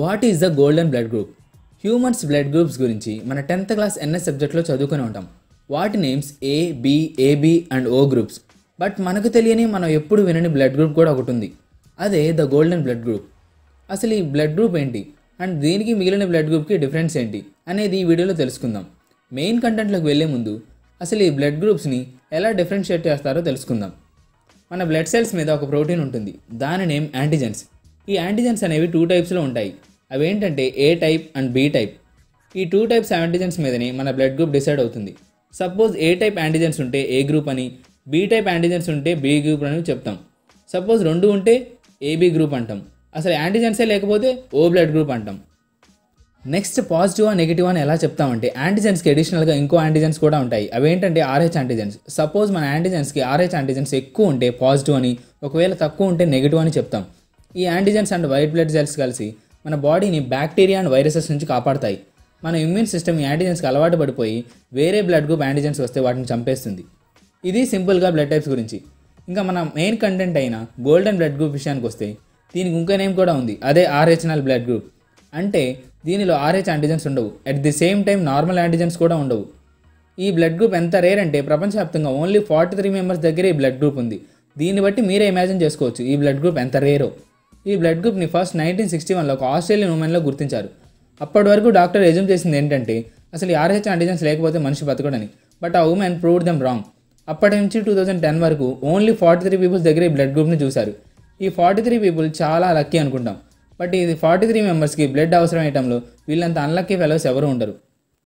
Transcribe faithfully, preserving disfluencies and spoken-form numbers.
What is the golden blood group? Humans blood groups గురించి మన tenth class NS సబ్జెక్ట్లో చదువుకుని ఉంటాం. వాటి names A, B, AB and O groups. But మనకు తెలియని, మనం ఎప్పుడు వినని బ్లడ్ గ్రూప్ కూడా ఒకటి ఉంది, అదే ద గోల్డెన్ బ్లడ్ గ్రూప్. అసలు ఈ బ్లడ్ గ్రూప్ ఏంటి అండ్ దీనికి మిగిలిన బ్లడ్ గ్రూప్కి డిఫరెన్స్ ఏంటి అనేది ఈ వీడియోలో తెలుసుకుందాం. మెయిన్ కంటెంట్లోకి వెళ్ళే ముందు అసలు ఈ బ్లడ్ గ్రూప్స్ని ఎలా డిఫరెన్షియేట్ చేస్తారో తెలుసుకుందాం. మన బ్లడ్ సెల్స్ మీద ఒక ప్రోటీన్ ఉంటుంది, దాని నేమ్ యాంటీజెన్స్. ఈ యాంటీజెన్స్ అనేవి టూ టైప్స్లో ఉంటాయి. అవి ఏంటంటే A type and B type. ఈ టూ టైప్స్ యాంటీజెన్స్ మీదనే మన బ్లడ్ గ్రూప్ డిసైడ్ అవుతుంది. సపోజ్ ఏ టైప్ యాంటీజెన్స్ ఉంటే ఏ గ్రూప్ అని, బి టైప్ యాంటీజెన్స్ ఉంటే బి గ్రూప్ అని చెప్తాం. సపోజ్ రెండు ఉంటే ఏబి గ్రూప్ అంటాం. అసలు యాంటీజెన్సే లేకపోతే ఓ బ్లడ్ గ్రూప్ అంటాం. నెక్స్ట్ పాజిటివ్ ఆ నెగిటివ్ అని ఎలా చెప్తామంటే, యాంటీజెన్స్కి అడిషనల్గా ఇంకో యాంటీజెన్స్ కూడా ఉంటాయి. అవి ఏంటంటే ఆర్హెచ్ యాంటీజెన్స్. సపోజ్ మన యాంటీజెన్స్కి ఆర్హెచ్ యాంటీజెన్స్ ఎక్కువ ఉంటే పాజిటివ్ అని, ఒకవేళ తక్కువ ఉంటే నెగిటివ్ అని చెప్తాం. ఈ antigens and white blood cells కలిసి మన బాడీని బ్యాక్టీరియా అండ్ వైరసెస్ నుంచి కాపాడతాయి. మన ఇమ్యూన్ సిస్టమ్ యాంటీజెన్స్కి అలవాటు పడిపోయి వేరే బ్లడ్ గ్రూప్ యాంటీజెన్స్ వస్తే వాటిని చంపేస్తుంది. ఇది సింపుల్గా బ్లడ్ టైప్స్ గురించి. ఇంకా మన మెయిన్ కంటెంట్ అయిన గోల్డెన్ బ్లడ్ గ్రూప్ విషయానికి వస్తే దీనికి ఇంకా నేమ్ కూడా ఉంది, అదే ఆర్హెచ్ఎన్ఎల్ బ్లడ్ గ్రూప్. అంటే దీనిలో ఆర్హెచ్ యాంటీజెన్స్ ఉండవు, at the same time normal antigens కూడా ఉండవు. ఈ బ్లడ్ గ్రూప్ ఎంత రేర్ అంటే ప్రపంచవ్యాప్తంగా ఓన్లీ ఫార్టీ త్రీ మెంబర్స్ దగ్గర ఈ బ్లడ్ గ్రూప్ ఉంది. దీన్ని బట్టి మీరే ఇమాజిన్ చేసుకోవచ్చు ఈ బ్లడ్ గ్రూప్ ఎంత రేరో. ఈ బ్లడ్ గ్రూప్ని ఫస్ట్ నైన్టీన్ సిక్స్టీ వన్లో ఒక ఆస్ట్రేలియన్ ఉమెన్లో గుర్తించారు. అప్పటి వరకు డాక్టర్ ఎజ్యూమ్ చేసింది ఏంటంటే అసలు ఆర్హెచ్ యాంటీజెన్స్ లేకపోతే మనిషి బతకడని. బట్ ఆ ఉమెన్ ప్రూవ్డ్ దెమ్ రాంగ్. అప్పటి నుంచి టూ థౌజండ్ టెన్ వరకు ఓన్లీ ఫార్టీ త్రీ పీపుల్స్ దగ్గర ఈ బ్లడ్ గ్రూప్ని చూశారు. ఈ ఫార్టీ త్రీ పీపుల్ చాలా లక్కీ అనుకుంటాం, బట్ ఇది ఫార్టీ త్రీ మెంబర్స్కి బ్లడ్ అవసరం అయ్యటంలో వీళ్ళంత అన్లక్కీ ఫెలోస్ ఎవరు ఉండరు.